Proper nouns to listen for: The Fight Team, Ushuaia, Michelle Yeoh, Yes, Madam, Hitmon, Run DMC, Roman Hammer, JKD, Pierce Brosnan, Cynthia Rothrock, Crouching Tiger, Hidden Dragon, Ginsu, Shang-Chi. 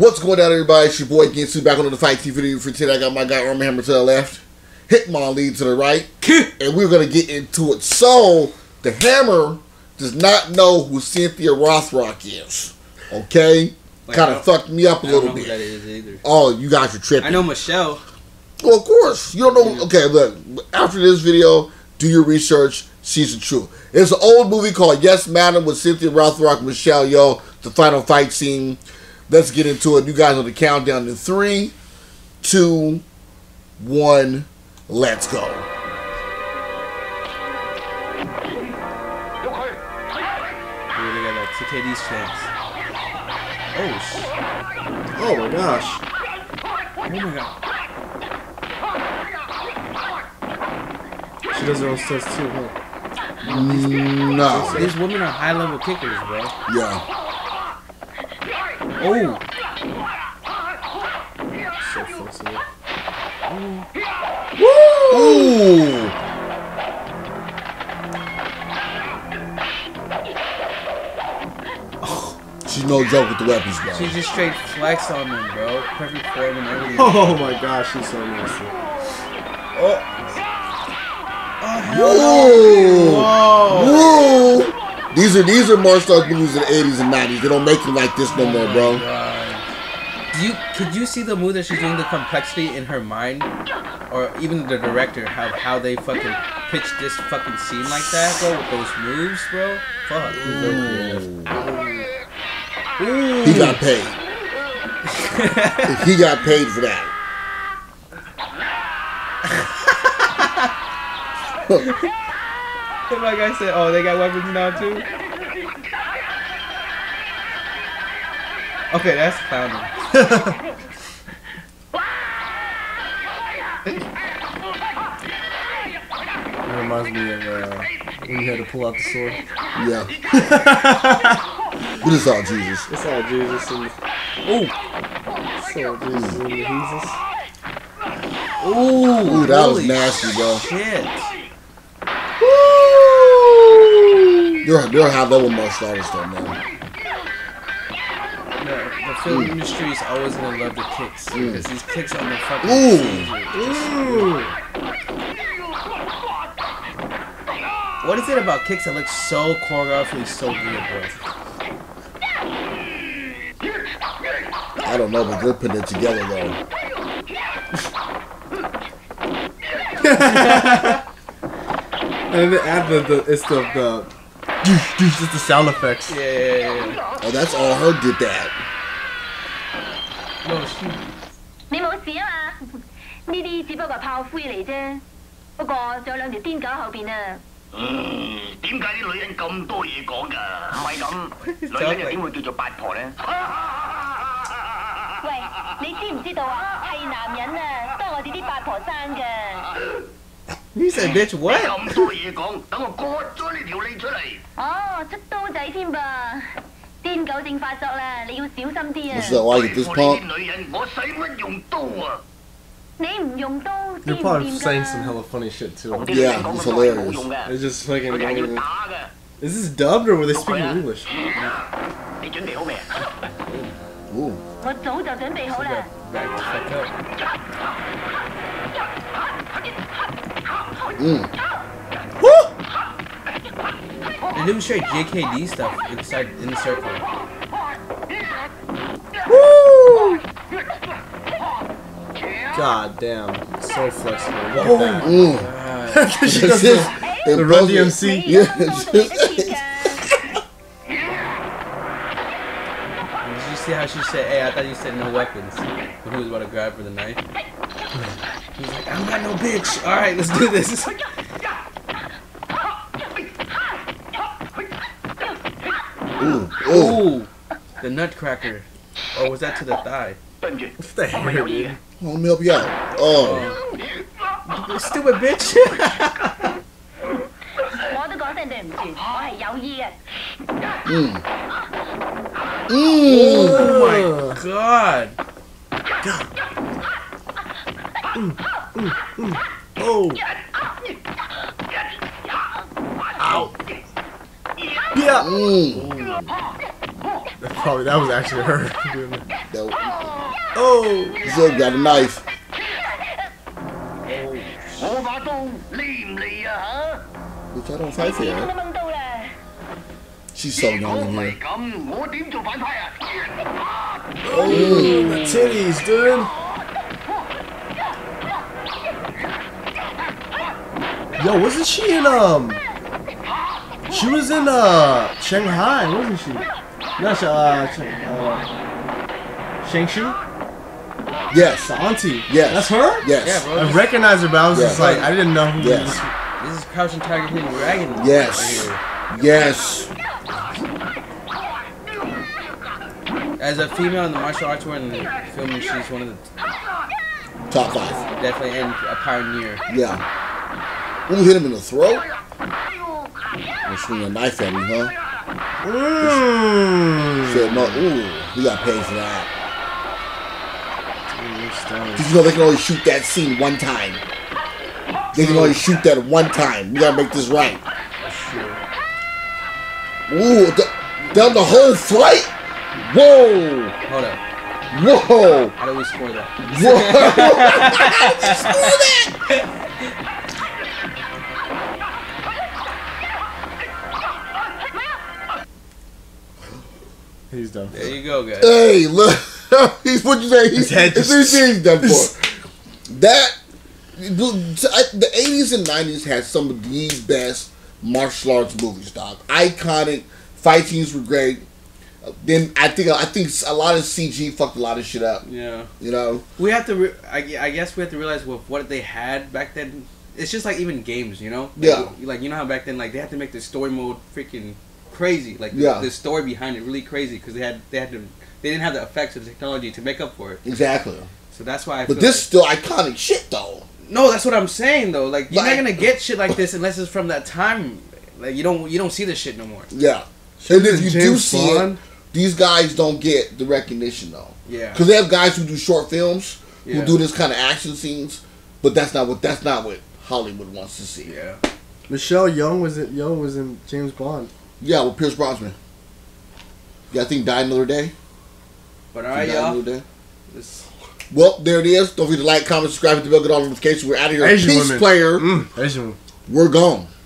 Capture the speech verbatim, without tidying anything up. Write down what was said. What's going on, everybody? It's your boy Ginsu back on the Fight T V video for today. I got my guy Roman Hammer to the left, Hitmon lead to the right, and we're gonna get into it. So the Hammer does not know who Cynthia Rothrock is. Okay, like, kind of fucked me up a I little don't know bit. Who that is either. Oh, you guys are tripping. I know Michelle. Well, of course you don't know. Okay, look. After this video, do your research. She's the truth. It's an old movie called Yes, Madam with Cynthia Rothrock, Michelle Yeoh. The final fight scene. Let's get into it. You guys on the countdown in three, two, one. Let's go. T K D's chance. Oh shit! Oh my gosh! Oh my god! She does her own stunts too, huh? No. These women are high level kickers, bro. Yeah. Oh. So fussy. Oh. Woo! Ooh. Oh. She's no joke with the weapons, bro. She just straight flexed on them, bro. Perfect form and everything. Oh my gosh, she's so nasty. Oh. Oh, whoa. Whoa. These are these are martial arts movies in the eighties and nineties. They don't make them like this no oh more, bro. Do you could you see the move that she's doing, the complexity in her mind, or even the director how how they fucking pitched this fucking scene like that, bro, with those moves, bro? Fuck. Ooh. Ooh. He got paid. He got paid for that. Like I said, oh, they got weapons now too. Okay, that's clowning. It reminds me of uh, when you had to pull out the sword. Yeah. But it's all Jesus. It's all Jesus and oh, it's all Jesus and Jesus. Ooh, ooh, that was nasty, bro. Shit. They're, they're high-level martial artists, though, man. The, the film mm. industry is always going to love the kicks. Because mm. these kicks on the fucking Ooh. Stage, Ooh. What is it about kicks that look so choreographically so good, bro? I don't know, but they're putting it together, though. And then add the, the, it's the... the just the sound effects. Yeah, yeah, yeah. Oh, that's all her did that. No, she... He said, bitch, what? What's that like at this pump? You're probably saying some hella funny shit too. Yeah, it's hilarious. It's just fucking... Is this dubbed or were they speaking English? Ooh. Mm. Woo! They demonstrate J K D stuff inside in the circle. Woo! God damn, so flexible. Look at oh. that. Mm. She does this. The Run D M C. Yeah. Did you see how she said, "Hey, I thought you said no weapons," but he was about to grab for the knife? He's like, I don't got no bitch. All right, let's do this. Ooh, ooh. Ooh. The nutcracker. Or oh, was that to the thigh? What the hell, man? Let me help you out. Oh. oh. Stupid bitch. mm. Mm. Oh my god. God. Ooh, ooh, ooh. Oh. Ow. Yeah. Ooh. That probably that was actually her. Dope. Oh. Zip got a knife. Bitch, I don't fight for her. She's so young in here. Oh, my titties, dude. Yo, wasn't she in, um, she was in, uh, Shanghai, wasn't she? Not, uh, uh, Shang-Chi? Yes. The auntie. Yes. That's her? Yes. Yeah, bro, I recognized her, but I was yeah, just like, I didn't know who yes. this was. This is Crouching Tiger, Hidden Dragon. Yes. Right yes. As a female in the martial arts world and filming, she's one of the top five. Definitely, and a pioneer. Yeah. Who hit him in the throat? He swung a knife at me, huh? Mm. Said no. Ooh, we got paid for that. Dude, you know they can only shoot that scene one time. They can only shoot that one time. We gotta make this right. Ooh, down the whole flight. Whoa. Hold up. Whoa. How do we score that? Whoa. Score that. He's done. There you go, guys. Hey, look. He's what you say. He's, his head just, his he's done for. That the eighties and nineties had some of the best martial arts movies, dog. Iconic fight scenes were great. Then I think I think a lot of C G fucked a lot of shit up. Yeah. You know. We have to. Re I, I guess we have to realize what what they had back then. It's just like even games, you know. Like, yeah. Like you know how back then, like they had to make the story mode freaking crazy, like the, yeah. the story behind it, really crazy because they had they had to they didn't have the effects of the technology to make up for it. Exactly. So that's why. I but feel this like, is still iconic shit, though. No, that's what I'm saying, though. Like you're like, not gonna get shit like this unless it's from that time. Like you don't you don't see this shit no more. Yeah. And if you do see it, these guys don't get the recognition though. Yeah. Because they have guys who do short films who yeah. do this kind of action scenes, but that's not what that's not what Hollywood wants to see. Yeah. Michelle Yeoh was it? Yeoh was in James Bond. Yeah, with Pierce Brosnan. Yeah, I think died another day. But alright, y'all. Well, there it is. Don't forget to like, comment, subscribe, hit the bell, get all notifications. We're out of here. Asian Peace women. Player. Mm, Asian. We're gone.